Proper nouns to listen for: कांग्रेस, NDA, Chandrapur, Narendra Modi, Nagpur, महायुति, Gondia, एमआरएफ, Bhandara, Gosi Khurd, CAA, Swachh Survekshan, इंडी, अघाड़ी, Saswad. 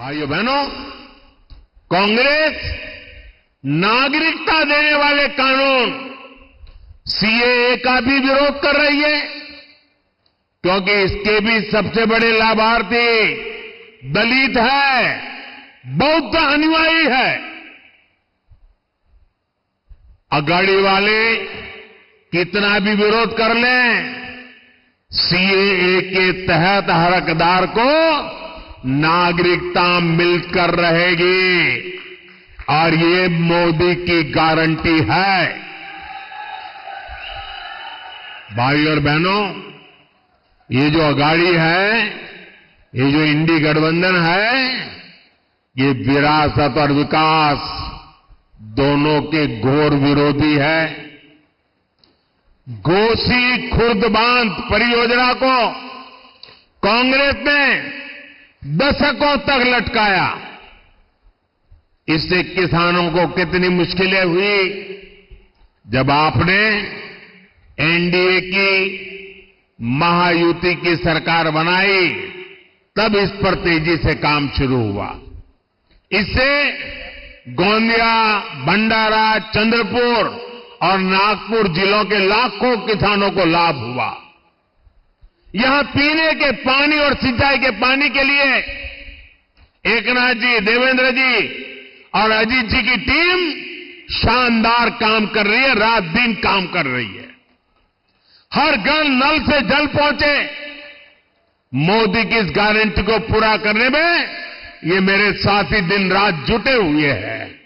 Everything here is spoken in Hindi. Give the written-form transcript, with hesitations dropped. भाइयों बहनों, कांग्रेस नागरिकता देने वाले कानून सीएए का भी विरोध कर रही है, क्योंकि इसके भी सबसे बड़े लाभार्थी दलित है, बौद्ध अनुयायी है। अगाड़ी वाले कितना भी विरोध कर लें, सीएए के तहत हर हकदार को नागरिकता मिलकर रहेगी, और ये मोदी की गारंटी है। भाई और बहनों, ये जो अघाड़ी है, ये जो इंडी गठबंधन है, ये विरासत और विकास दोनों के घोर विरोधी है। गोसी खुर्द बांध परियोजना को कांग्रेस ने दशकों तक लटकाया, इससे किसानों को कितनी मुश्किलें हुई। जब आपने एनडीए की महायुति की सरकार बनाई, तब इस पर तेजी से काम शुरू हुआ। इससे गोंदिया, भंडारा, चंद्रपुर और नागपुर जिलों के लाखों किसानों को लाभ हुआ। यहां पीने के पानी और सिंचाई के पानी के लिए एकनाथ जी, देवेंद्र जी और अजीत जी की टीम शानदार काम कर रही है, रात दिन काम कर रही है। हर घर नल से जल पहुंचे, मोदी की इस गारंटी को पूरा करने में ये मेरे साथी दिन रात जुटे हुए हैं।